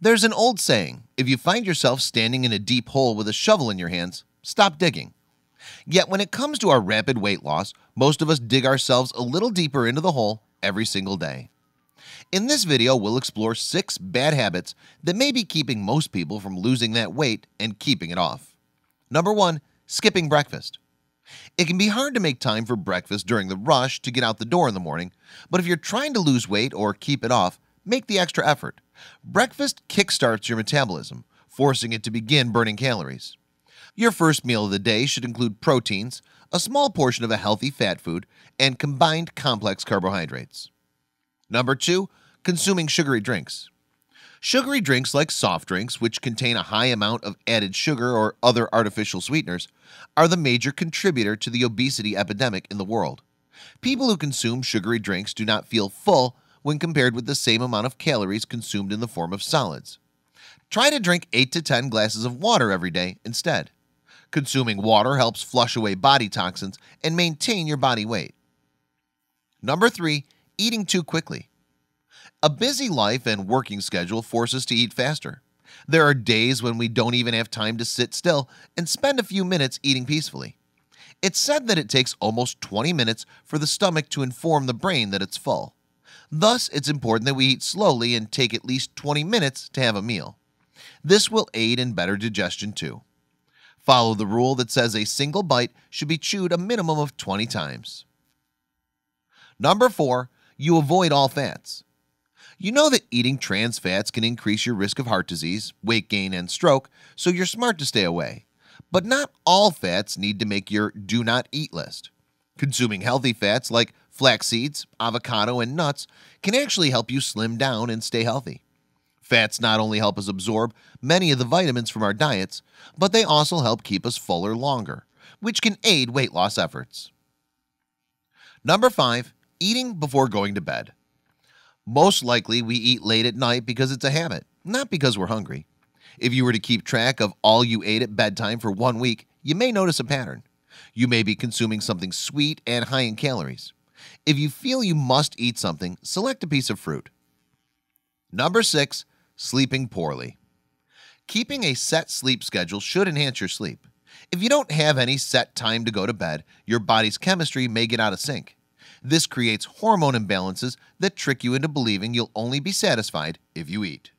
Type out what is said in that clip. There's an old saying, if you find yourself standing in a deep hole with a shovel in your hands, stop digging. Yet when it comes to our rapid weight loss, most of us dig ourselves a little deeper into the hole every single day. In this video, we'll explore 6 bad habits that may be keeping most people from losing that weight and keeping it off. Number 1. Skipping breakfast. It can be hard to make time for breakfast during the rush to get out the door in the morning, but if you're trying to lose weight or keep it off, make the extra effort. Breakfast kickstarts your metabolism, forcing it to begin burning calories. Your first meal of the day should include proteins, a small portion of a healthy fat food, and combined complex carbohydrates. Number 2. Consuming sugary drinks. Sugary drinks like soft drinks, which contain a high amount of added sugar or other artificial sweeteners, are the major contributor to the obesity epidemic in the world. People who consume sugary drinks do not feel full when compared with the same amount of calories consumed in the form of solids. Try to drink 8 to 10 glasses of water every day instead. Consuming water helps flush away body toxins and maintain your body weight. Number 3. Eating too quickly. A busy life and working schedule force us to eat faster. There are days when we don't even have time to sit still and spend a few minutes eating peacefully. It's said that it takes almost 20 minutes for the stomach to inform the brain that it's full. Thus, it's important that we eat slowly and take at least 20 minutes to have a meal. This will aid in better digestion too. Follow the rule that says a single bite should be chewed a minimum of 20 times. Number 4. You avoid all fats. You know that eating trans fats can increase your risk of heart disease, weight gain, and stroke, so you're smart to stay away. But not all fats need to make your do not eat list. Consuming healthy fats like flax seeds, avocado, and nuts can actually help you slim down and stay healthy. Fats not only help us absorb many of the vitamins from our diets, but they also help keep us fuller longer, which can aid weight loss efforts. Number 5. Eating before going to bed. Most likely we eat late at night because it's a habit, not because we're hungry. If you were to keep track of all you ate at bedtime for 1 week, you may notice a pattern. You may be consuming something sweet and high in calories. If you feel you must eat something, select a piece of fruit. Number 6. Sleeping poorly. Keeping a set sleep schedule should enhance your sleep. If you don't have any set time to go to bed, your body's chemistry may get out of sync. This creates hormone imbalances that trick you into believing you'll only be satisfied if you eat.